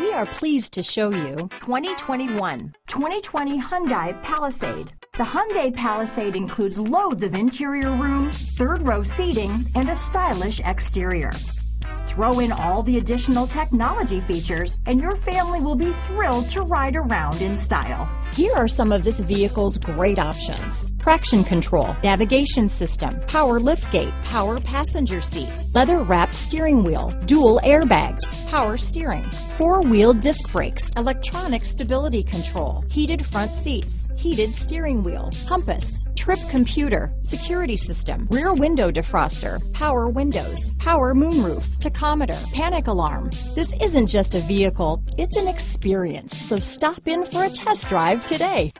We are pleased to show you 2020 Hyundai Palisade. The Hyundai Palisade includes loads of interior room, third-row seating, and a stylish exterior. Throw in all the additional technology features, and your family will be thrilled to ride around in style. Here are some of this vehicle's great options. Traction control, navigation system, power liftgate, power passenger seat, leather-wrapped steering wheel, dual airbags, power steering, four-wheel disc brakes, electronic stability control, heated front seats, heated steering wheel, compass, trip computer, security system, rear window defroster, power windows, power moonroof, tachometer, panic alarm. This isn't just a vehicle, it's an experience, so stop in for a test drive today.